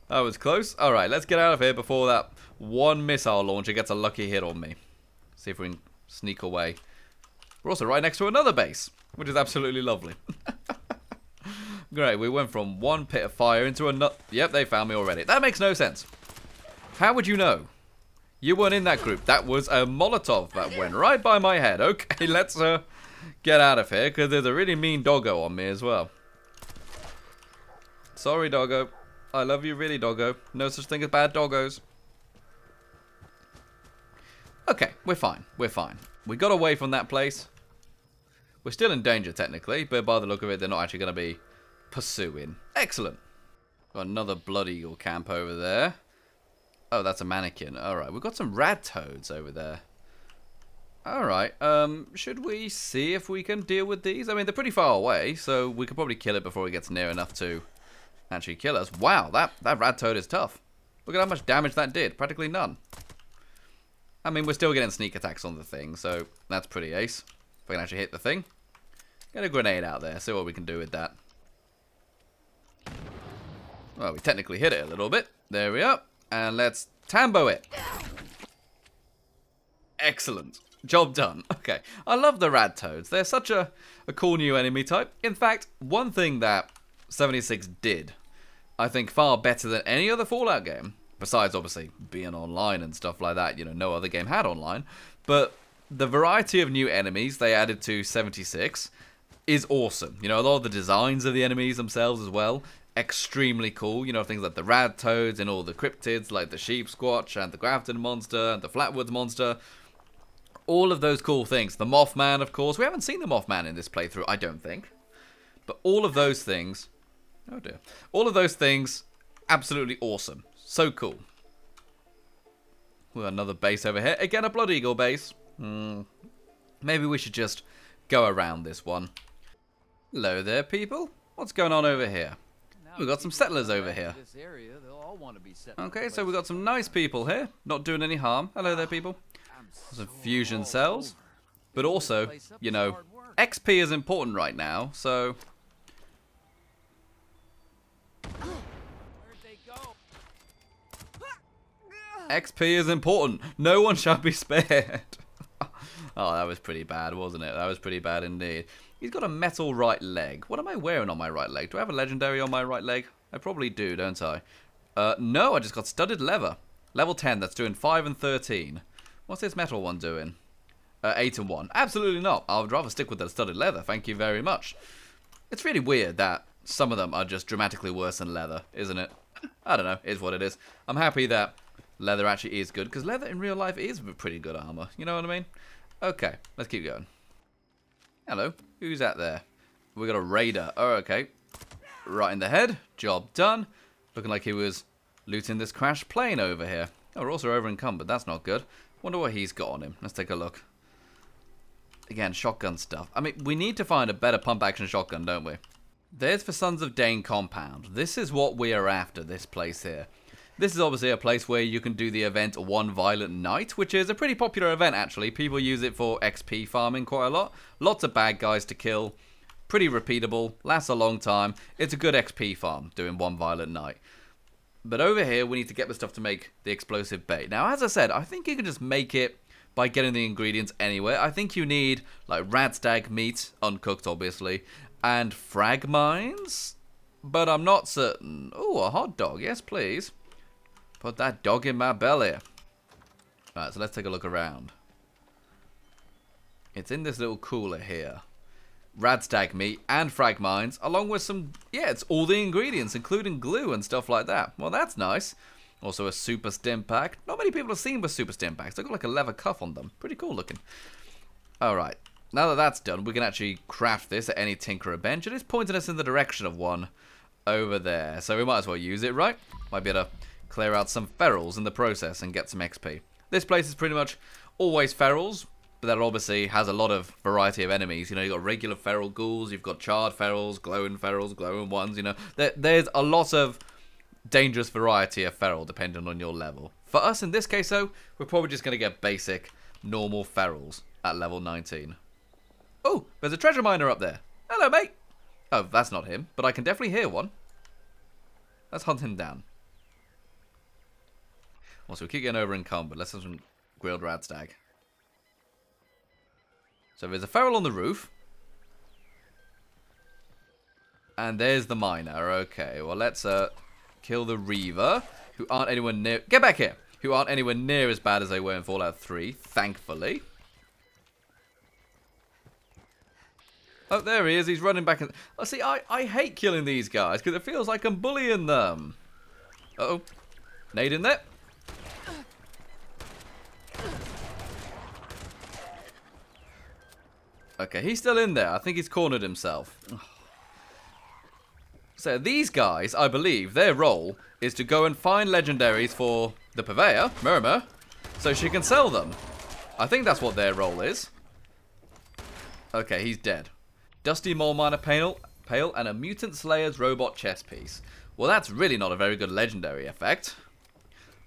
That was close. Alright, let's get out of here before that one missile launcher gets a lucky hit on me. See if we can sneak away. We're also right next to another base, which is absolutely lovely. Great, we went from one pit of fire into another. Yep, they found me already. That makes no sense. How would you know? You weren't in that group. That was a Molotov that went right by my head. Okay, let's uh, get out of here, because there's a really mean doggo on me as well. Sorry, doggo. I love you really, doggo. No such thing as bad doggos. Okay, we're fine. We're fine. We got away from that place. We're still in danger, technically, but by the look of it, they're not actually going to be pursuing. Excellent. Got another Blood Eagle camp over there. Oh, that's a mannequin. All right, we've got some rad toads over there. All right, um, should we see if we can deal with these? I mean, they're pretty far away, so we could probably kill it before it gets near enough to actually kill us. Wow, that, that rad toad is tough. Look at how much damage that did. Practically none. I mean, we're still getting sneak attacks on the thing, so that's pretty ace. If I can actually hit the thing. Get a grenade out there, see what we can do with that. Well, we technically hit it a little bit. There we are. And let's tambo it. Excellent. Job done. Okay. I love the rad toads. They're such a, a cool new enemy type. In fact, one thing that seventy-six did, I think far better than any other Fallout game, besides obviously being online and stuff like that, you know, no other game had online, but the variety of new enemies they added to seventy-six is awesome. You know, a lot of the designs of the enemies themselves as well, extremely cool. You know, things like the rad toads and all the cryptids like the Sheepsquatch and the Grafton Monster and the Flatwoods Monster, all of those cool things. The Mothman, of course. We haven't seen the Mothman in this playthrough, I don't think, but all of those things, oh dear, all of those things, absolutely awesome. So cool. Well, another base over here. Again, a Blood Eagle base. Mm. Maybe we should just go around this one. Hello there, people. What's going on over here? We've got some settlers over here. Okay, so we've got some nice people here. Not doing any harm. Hello there, people. Some fusion cells. But also, you know, X P is important right now, so... X P is important. No one shall be spared. Oh, that was pretty bad, wasn't it? That was pretty bad indeed. He's got a metal right leg. What am I wearing on my right leg? Do I have a legendary on my right leg? I probably do, don't I? Uh, no, I just got studded leather. Level ten, that's doing five and thirteen. What's this metal one doing? Uh, eight and one. Absolutely not. I would rather stick with the studded leather. Thank you very much. It's really weird that some of them are just dramatically worse than leather, isn't it? I don't know. It is what it is. I'm happy that leather actually is good, because leather in real life is pretty good armor. You know what I mean? Okay, let's keep going. Hello. Who's that there? We got a raider. Oh, okay. Right in the head. Job done. Looking like he was looting this crashed plane over here. Oh, we're also over encumbered. That's not good. Wonder what he's got on him. Let's take a look. Again, shotgun stuff. I mean, we need to find a better pump-action shotgun, don't we? There's the Sons of Dane compound. This is what we are after, this place here. This is obviously a place where you can do the event One Violent Night, which is a pretty popular event, actually. People use it for X P farming quite a lot. Lots of bad guys to kill. Pretty repeatable. Lasts a long time. It's a good X P farm, doing One Violent Night. But over here, we need to get the stuff to make the explosive bait. Now, as I said, I think you can just make it by getting the ingredients anywhere. I think you need, like, rad stag meat, uncooked, obviously, and frag mines, but I'm not certain. Oh, a hot dog. Yes, please. Put that dog in my belly. All right, so let's take a look around. It's in this little cooler here. Rad stag meat and frag mines, along with some, yeah, it's all the ingredients, including glue and stuff like that. Well, that's nice. Also a super stim pack. Not many people have seen with super stim packs. They've got like a leather cuff on them. Pretty cool looking. All right. Now that that's done, we can actually craft this at any tinkerer bench. It is pointing us in the direction of one over there. So we might as well use it, right? Might be able to clear out some ferals in the process and get some X P. This place is pretty much always ferals, but that obviously has a lot of variety of enemies. You know, you've got regular feral ghouls, you've got charred ferals, glowing ferals, glowing ones, you know. There, there's a lot of dangerous variety of feral depending on your level. For us in this case, though, we're probably just going to get basic, normal ferals at level nineteen. Oh, there's a treasure miner up there. Hello, mate. Oh, that's not him, but I can definitely hear one. Let's hunt him down. Also, we keep getting over in combat. Let's have some grilled rad stag. So there's a feral on the roof. And there's the miner. Okay, well, let's uh, kill the reaver, who aren't anywhere near... Get back here! Who aren't anywhere near as bad as they were in Fallout three, thankfully. Oh, there he is. He's running back. And oh, see, I, I hate killing these guys because it feels like I'm bullying them. Uh-oh. Nade in there. Okay, he's still in there. I think he's cornered himself. So these guys, I believe, their role is to go and find legendaries for the Purveyor, Mirima, so she can sell them. I think that's what their role is. Okay, he's dead. Dusty Mole Miner Pale, Pale and a Mutant Slayer's Robot Chess Piece. Well, that's really not a very good legendary effect.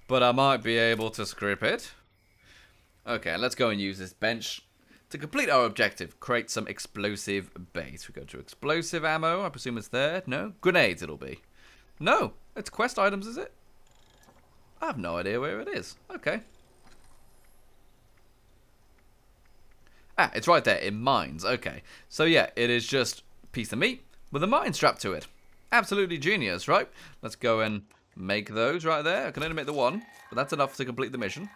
But I might be able to script it. Okay, let's go and use this bench to complete our objective. Create some explosive base. We go to explosive ammo. I presume it's there. No? Grenades it'll be. No! It's quest items, is it? I have no idea where it is. Okay. Ah, it's right there, in mines, okay. So yeah, it is just a piece of meat with a mine strapped to it. Absolutely genius, right? Let's go and make those right there. I can only make the one, but that's enough to complete the mission.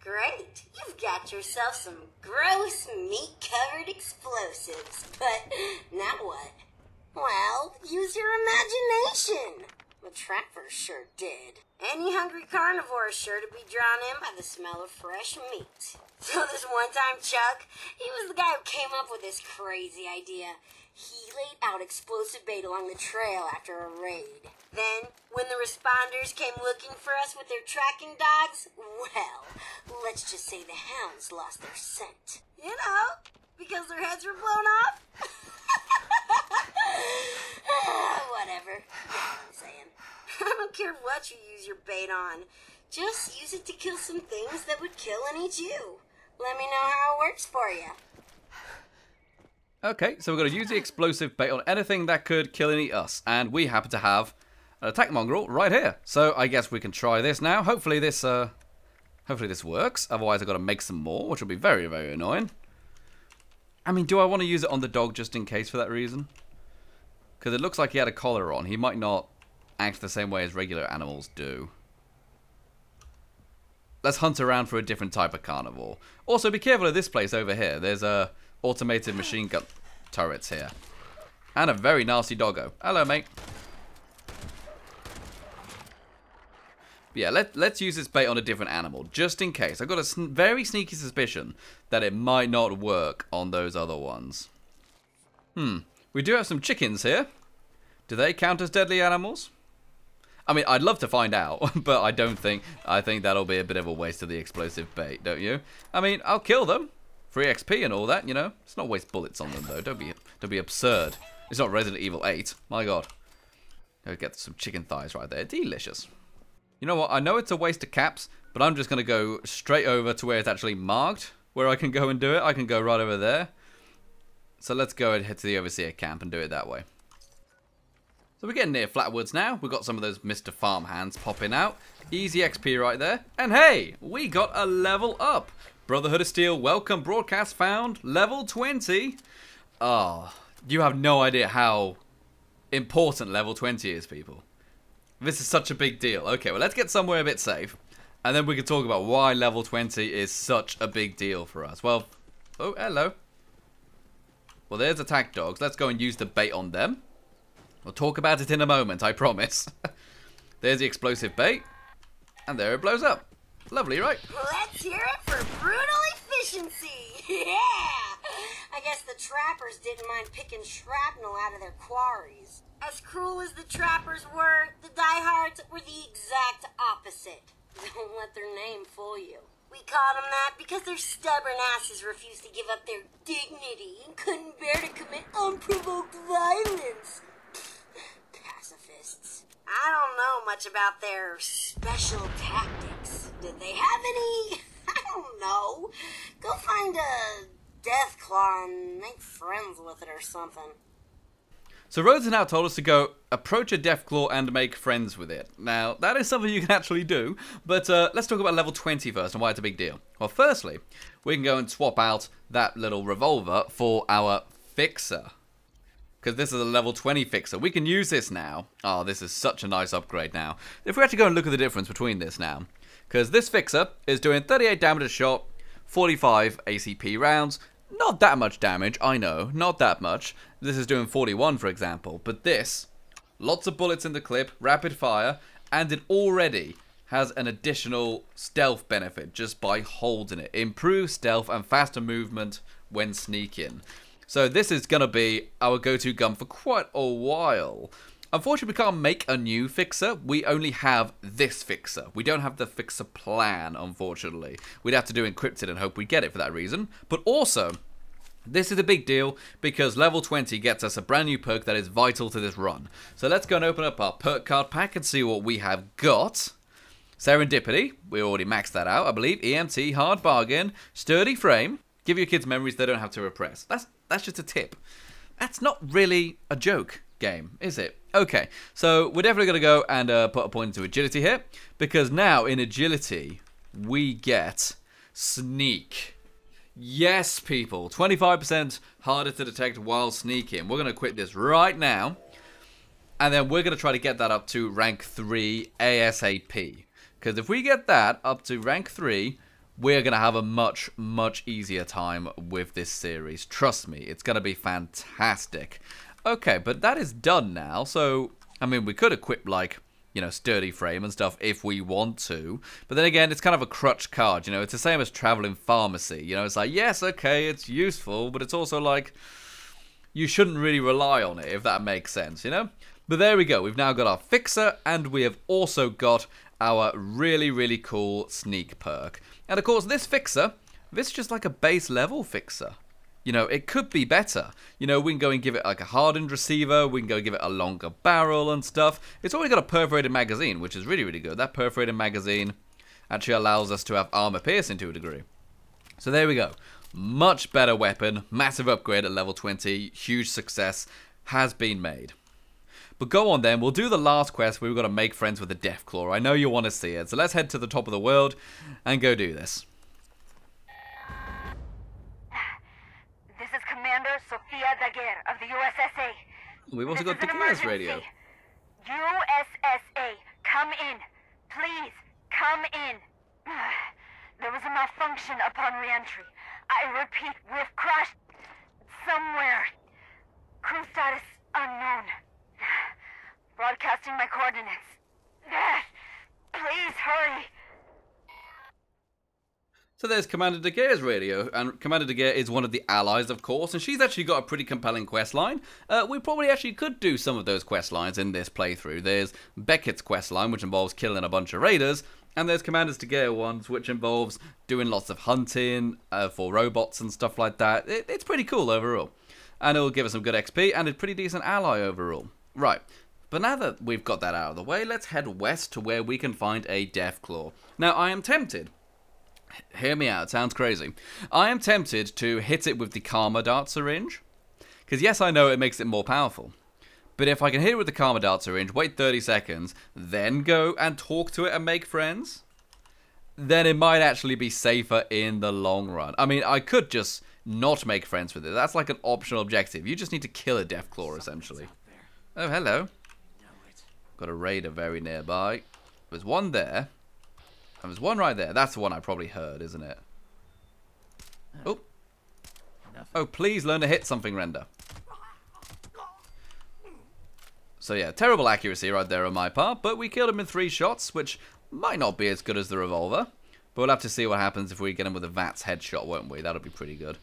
Great, you've got yourself some gross meat-covered explosives, but now what? Well, use your imagination. The trapper sure did. Any hungry carnivore is sure to be drawn in by the smell of fresh meat. So this one time, Chuck, he was the guy who came up with this crazy idea. He laid out explosive bait along the trail after a raid. Then, when the responders came looking for us with their tracking dogs, well, let's just say the hounds lost their scent. You know, because their heads were blown off. Whatever. I'm saying. I don't care what you use your bait on. Just use it to kill some things that would kill and eat you. Let me know how it works for you. Okay, so we're going to use the explosive bait on anything that could kill and eat us. And we happen to have an attack mongrel right here. So I guess we can try this now. Hopefully this uh, hopefully this works. Otherwise I've got to make some more, which will be very, very annoying. I mean, do I want to use it on the dog just in case for that reason? Because it looks like he had a collar on. He might not act the same way as regular animals do. Let's hunt around for a different type of carnivore. Also, be careful of this place over here. There's a automated machine gun turrets here. And a very nasty doggo. Hello, mate. Yeah, let, let's use this bait on a different animal, just in case. I've got a sn very sneaky suspicion that it might not work on those other ones. Hmm. We do have some chickens here. Do they count as deadly animals? I mean, I'd love to find out, but I don't think... I think that'll be a bit of a waste of the explosive bait, don't you? I mean, I'll kill them. Free X P and all that, you know? Let's not waste bullets on them, though. Don't be, don't be absurd. It's not Resident Evil eight. My God. Go get some chicken thighs right there. Delicious. You know what? I know it's a waste of caps, but I'm just going to go straight over to where it's actually marked, where I can go and do it. I can go right over there. So let's go and head to the Overseer camp and do it that way. So we're getting near Flatwoods now. We've got some of those Mister Farmhands popping out. Easy X P right there. And hey, we got a level up. Brotherhood of Steel, welcome. Broadcast found. Level twenty. Oh, you have no idea how important level twenty is, people. This is such a big deal. Okay, well, let's get somewhere a bit safe. And then we can talk about why level twenty is such a big deal for us. Well, oh, hello. Well, there's attack dogs. Let's go and use the bait on them. We'll talk about it in a moment, I promise. There's the explosive bait. And there it blows up. Lovely, right? Let's hear it for brutal efficiency! Yeah! I guess the trappers didn't mind picking shrapnel out of their quarries. As cruel as the trappers were, the diehards were the exact opposite. Don't let their name fool you. We called them that because their stubborn asses refused to give up their dignity and couldn't bear to commit unprovoked violence. Pacifists. I don't know much about their special tactics. Did they have any? I don't know. Go find a Deathclaw and make friends with it or something. So Rose has now told us to go approach a Deathclaw and make friends with it. Now, that is something you can actually do, but uh, let's talk about level twenty first and why it's a big deal. Well, firstly, we can go and swap out that little revolver for our Fixer. Because this is a level twenty Fixer. We can use this now. Oh, this is such a nice upgrade now. If we actually go and look at the difference between this now. Because this Fixer is doing thirty-eight damage a shot, forty-five A C P rounds. Not that much damage, I know, not that much. This is doing forty-one, for example, but this, lots of bullets in the clip, rapid fire, and it already has an additional stealth benefit just by holding it. Improved stealth and faster movement when sneaking. So this is going to be our go-to gun for quite a while. Unfortunately, we can't make a new Fixer. We only have this Fixer. We don't have the Fixer plan, unfortunately. We'd have to do encrypted and hope we get it for that reason. But also, this is a big deal because level twenty gets us a brand new perk that is vital to this run. So let's go and open up our perk card pack and see what we have got. Serendipity. We already maxed that out, I believe. E M T, Hard Bargain, Sturdy Frame. Give your kids memories they don't have to repress. That's, that's just a tip. That's not really a joke. Game, is it? Okay, so we're definitely going to go and uh, put a point into agility here, because now in agility, we get sneak. Yes, people, twenty-five percent harder to detect while sneaking. We're going to quit this right now, and then we're going to try to get that up to rank three ASAP, because if we get that up to rank three, we're going to have a much, much easier time with this series. Trust me, it's going to be fantastic. Okay, but that is done now, so, I mean, we could equip, like, you know, Sturdy Frame and stuff if we want to, but then again, it's kind of a crutch card, you know, it's the same as Traveling Pharmacy, you know, it's like, yes, okay, it's useful, but it's also like, you shouldn't really rely on it, if that makes sense, you know? But there we go, we've now got our Fixer, and we have also got our really, really cool Sneak perk. And of course, this Fixer, this is just like a base level Fixer. You know, it could be better. You know, we can go and give it like a hardened receiver. We can go give it a longer barrel and stuff. It's already got a perforated magazine, which is really, really good. That perforated magazine actually allows us to have armor piercing to a degree. So there we go. Much better weapon. Massive upgrade at level twenty. Huge success has been made. But go on then. We'll do the last quest where we've got to make friends with the Deathclaw. I know you want to see it. So let's head to the top of the world and go do this. Commander Sofia Daguerre of the U S S A. We've also got the U S radio. U S S A, come in. Please, come in. There was a malfunction upon re-entry. I repeat, we've crashed somewhere. Crew status Unknown. Broadcasting my coordinates. There! Please hurry! So there's Commander Daguerre's radio, and Commander Daguerre is one of the allies, of course, and she's actually got a pretty compelling quest line. Uh, we probably actually could do some of those quest lines in this playthrough. There's Beckett's quest line, which involves killing a bunch of raiders, and there's Commander Daguerre ones, which involves doing lots of hunting uh, for robots and stuff like that. It, it's pretty cool overall, and it'll give us some good X P and a pretty decent ally overall. Right. But now that we've got that out of the way, let's head west to where we can find a Deathclaw. Now, I am tempted, hear me out, it sounds crazy, I am tempted to hit it with the Karma Dart Syringe, because yes, I know it makes it more powerful, but if I can hit it with the Karma Dart Syringe, wait thirty seconds, then go and talk to it and make friends, then it might actually be safer in the long run. I mean, I could just not make friends with it, that's like an optional objective, you just need to kill a Deathclaw essentially. Oh, hello. Got a raider very nearby. There's one there. And there's one right there. That's the one I probably heard, isn't it? Oh. Oh, please learn to hit something, Render. So yeah, terrible accuracy right there on my part, but we killed him in three shots, which might not be as good as the revolver. But we'll have to see what happens if we get him with a V A T S headshot, won't we? That'll be pretty good.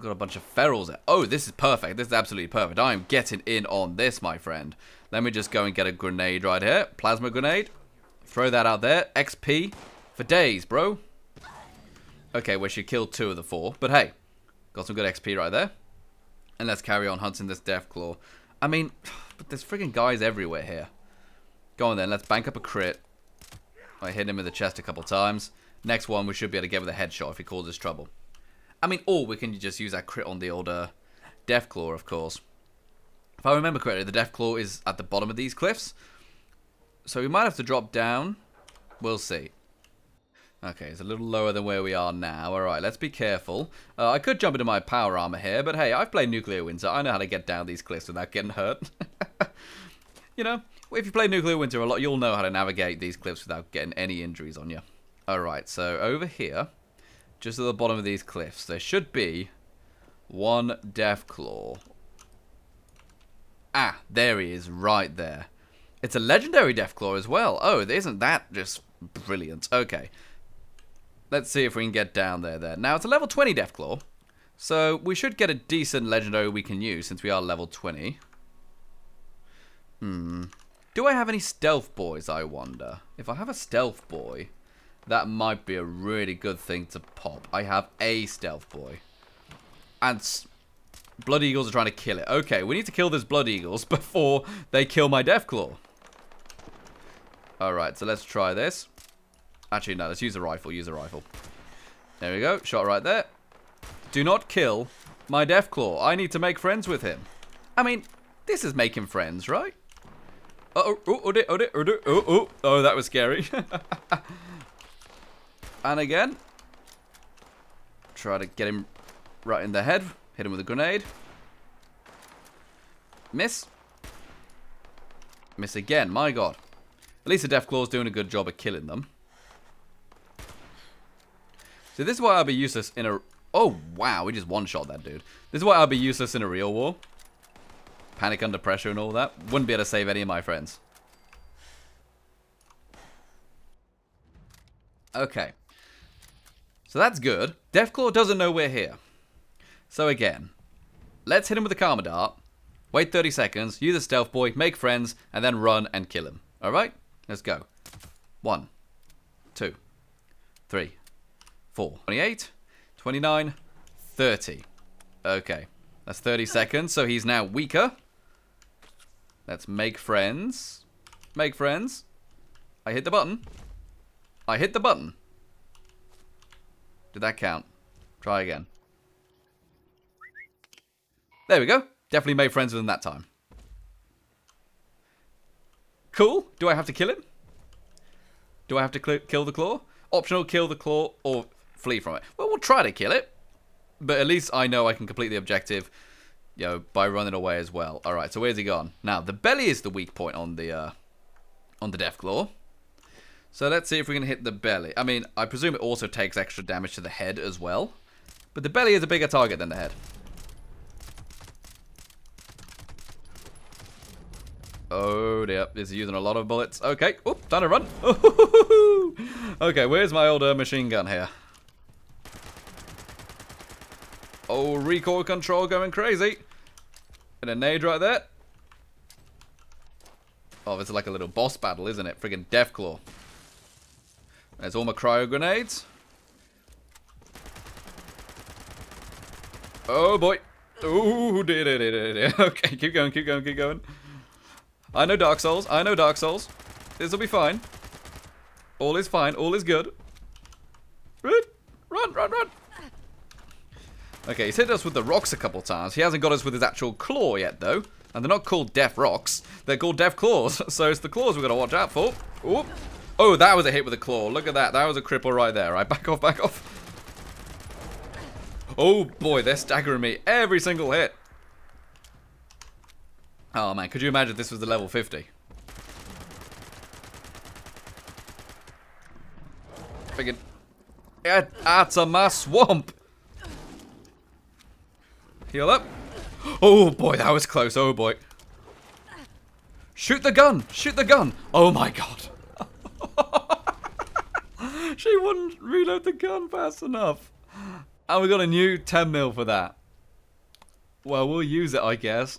Got a bunch of ferals there. Oh, this is perfect. This is absolutely perfect. I am getting in on this, my friend. Let me just go and get a grenade right here. Plasma grenade. Throw that out there. X P for days, bro. Okay, we should kill two of the four. But hey, got some good X P right there. And let's carry on hunting this Deathclaw. I mean, but there's friggin' guys everywhere here. Go on then. Let's bank up a crit. I hit him in the chest a couple times. Next one, we should be able to get with a headshot if he causes trouble. I mean, or we can just use our crit on the old uh, Deathclaw, of course. If I remember correctly, the Deathclaw is at the bottom of these cliffs. So we might have to drop down. We'll see. Okay, it's a little lower than where we are now. All right, let's be careful. Uh, I could jump into my power armor here, but hey, I've played Nuclear Winter. I know how to get down these cliffs without getting hurt. You know, if you play Nuclear Winter a lot, you'll know how to navigate these cliffs without getting any injuries on you. All right, so over here... just at the bottom of these cliffs, there should be one Deathclaw. Ah, there he is, right there. It's a legendary Deathclaw as well. Oh, isn't that just brilliant? Okay. Let's see if we can get down there, there. Now, it's a level twenty Deathclaw, so we should get a decent legendary we can use since we are level twenty. Hmm. Do I have any stealth boys, I wonder? If I have a stealth boy... that might be a really good thing to pop. I have a stealth boy. And Blood Eagles are trying to kill it. Okay, we need to kill those Blood Eagles before they kill my Deathclaw. Alright, so let's try this. Actually, no, let's use a rifle. Use a rifle. There we go. Shot right there. Do not kill my Deathclaw. I need to make friends with him. I mean, this is making friends, right? Oh, oh, oh, oh, oh, oh, oh, oh. Oh, that was scary. And again, try to get him right in the head. Hit him with a grenade. Miss. Miss again. My God. At least the Deathclaw's doing a good job of killing them. So this is why I'll be useless in a... oh, wow. We just one-shot that dude. This is why I'll be useless in a real war. Panic under pressure and all that. Wouldn't be able to save any of my friends. Okay. So that's good. Deathclaw doesn't know we're here. So again, let's hit him with a Karma Dart, wait thirty seconds, use a Stealth Boy, make friends, and then run and kill him. Alright? Let's go. One, two, three, four, twenty-eight, twenty-nine, thirty. Okay. That's thirty seconds, so he's now weaker. Let's make friends. Make friends. I hit the button. I hit the button. Did that count? Try again. There we go. Definitely made friends with him that time. Cool. Do I have to kill him? Do I have to kill the claw? Optional, kill the claw or flee from it. Well, we'll try to kill it. But at least I know I can complete the objective, you know, by running away as well. All right, so where's he gone? Now, the belly is the weak point on the, uh, on the Deathclaw. So let's see if we can hit the belly. I mean, I presume it also takes extra damage to the head as well. But the belly is a bigger target than the head. Oh dear, it's using a lot of bullets. Okay, oop, time to run. Okay, where's my old uh, machine gun here? Oh, recoil control going crazy. And a nade right there. Oh, this is like a little boss battle, isn't it? Friggin' Deathclaw. There's all my cryo grenades. Oh boy. Ooh, dear, dear, dear, dear. Okay, keep going, keep going, keep going. I know Dark Souls, I know Dark Souls. This'll be fine. All is fine, all is good. Run, run, run, run. Okay, he's hit us with the rocks a couple times. He hasn't got us with his actual claw yet, though. And they're not called Death Rocks, they're called Death Claws. So it's the claws we've got to watch out for. Ooh. Oh, that was a hit with a claw. Look at that. That was a cripple right there. Right, back off, back off. Oh, boy, they're staggering me every single hit. Oh, man, could you imagine if this was the level fifty? Freaking get out of my swamp. Heal up. Oh, boy, that was close. Oh, boy. Shoot the gun. Shoot the gun. Oh, my God. She wouldn't reload the gun fast enough. And we got a new ten mil for that. Well, we'll use it, I guess.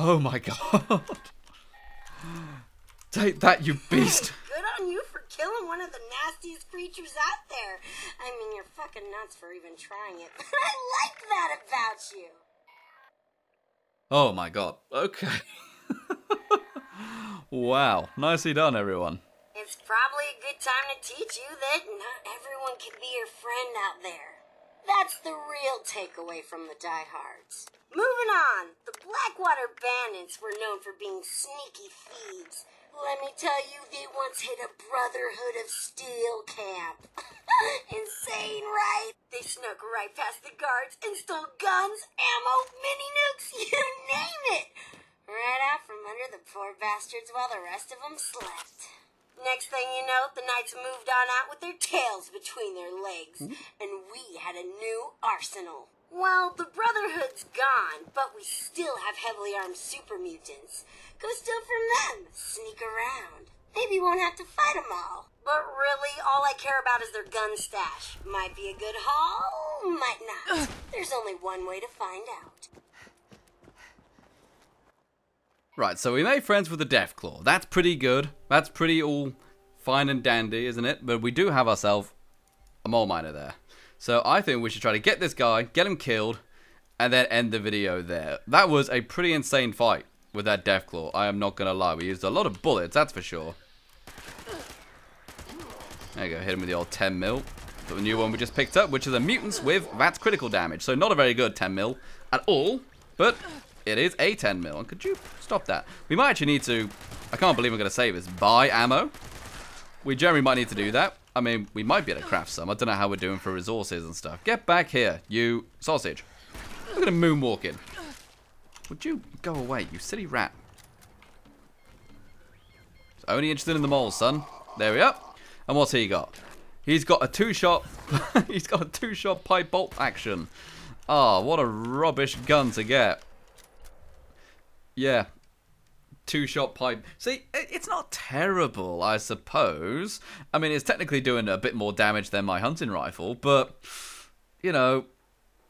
Oh, my God. Take that, you beast. Hey, good on you for killing one of the nastiest creatures out there. I mean, you're fucking nuts for even trying it. But I like that about you. Oh, my God. Okay. Wow. Nicely done, everyone. It's probably a good time to teach you that not everyone can be your friend out there. That's the real takeaway from the diehards. Moving on, the Blackwater Bandits were known for being sneaky thieves. Let me tell you, they once hit a Brotherhood of Steel camp. Insane, right? They snuck right past the guards and stole guns, ammo, mini-nukes, you name it! Right out from under the poor bastards while the rest of them slept. Next thing you know, the knights moved on out with their tails between their legs, and we had a new arsenal. Well, the Brotherhood's gone, but we still have heavily armed super mutants. Go steal from them, sneak around. Maybe you won't have to fight them all. But really, all I care about is their gun stash. Might be a good haul, might not. There's only one way to find out. Right, so we made friends with the Deathclaw. That's pretty good. That's pretty all fine and dandy, isn't it? But we do have ourselves a mole miner there. So I think we should try to get this guy, get him killed, and then end the video there. That was a pretty insane fight with that Deathclaw. I am not going to lie. We used a lot of bullets, that's for sure. There you go. Hit him with the old ten mil. The new one we just picked up, which is a mutants with that's critical damage. So not a very good ten mil at all, but... it is a ten mil. Could you stop that? We might actually need to... I can't believe I'm going to save this. Buy ammo. We generally might need to do that. I mean, we might be able to craft some. I don't know how we're doing for resources and stuff. Get back here, you sausage. Look at him moonwalking. Would you go away, you silly rat? It's only interested in the moles, son. There we are. And what's he got? He's got a two-shot... He's got a two-shot pipe bolt action. Ah, oh, what a rubbish gun to get. Yeah, two-shot pipe. See, it's not terrible, I suppose. I mean, it's technically doing a bit more damage than my hunting rifle, but, you know,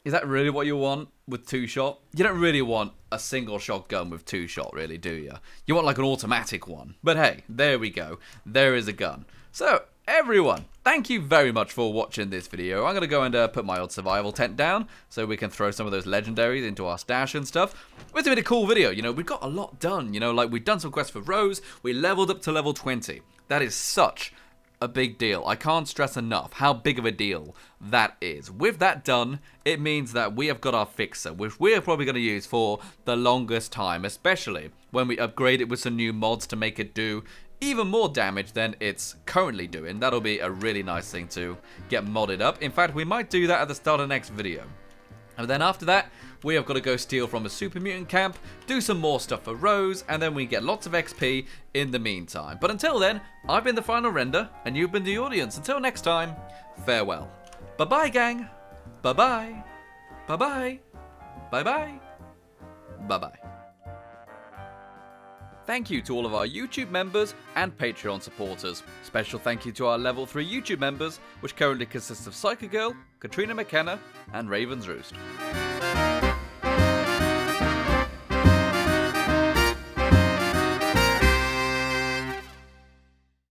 is that really what you want with two-shot? You don't really want a single-shot gun with two-shot, really, do you? You want, like, an automatic one. But, hey, there we go. There is a gun. So, everyone, thank you very much for watching this video. I'm going to go and uh, put my old survival tent down so we can throw some of those legendaries into our stash and stuff. It's been a cool video, you know, we've got a lot done, you know, like we've done some quests for Rose, we leveled up to level twenty. That is such a big deal. I can't stress enough how big of a deal that is. With that done, it means that we have got our Fixer, which we're probably going to use for the longest time, especially when we upgrade it with some new mods to make it do even more damage than it's currently doing. That'll be a really nice thing to get modded up. In fact, we might do that at the start of the next video. And then after that, we have got to go steal from a super mutant camp, do some more stuff for Rose, and then we get lots of X P in the meantime. But until then, I've been the Final Render, and you've been the audience. Until next time, farewell. Bye-bye, gang. Bye-bye. Bye-bye. Bye-bye. Bye-bye. Thank you to all of our YouTube members and Patreon supporters. Special thank you to our level three YouTube members, which currently consists of Psycho Girl, Katrina McKenna and Raven's Roost.